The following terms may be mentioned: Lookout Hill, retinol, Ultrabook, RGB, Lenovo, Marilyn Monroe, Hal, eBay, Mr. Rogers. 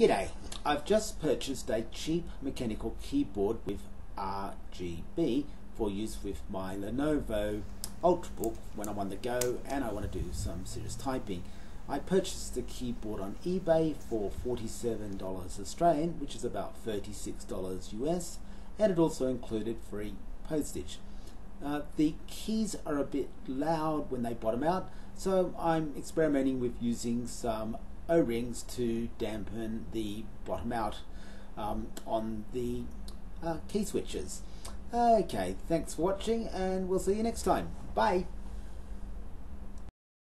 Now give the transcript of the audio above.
G'day, I've just purchased a cheap mechanical keyboard with RGB for use with my Lenovo Ultrabook when I'm on the go and I want to do some serious typing. I purchased the keyboard on eBay for $47 Australian, which is about $36 US, and it also included free postage. The keys are a bit loud when they bottom out, so I'm experimenting with using some O-rings to dampen the bottom out on the key switches. Okay, thanks for watching and we'll see you next time. Bye!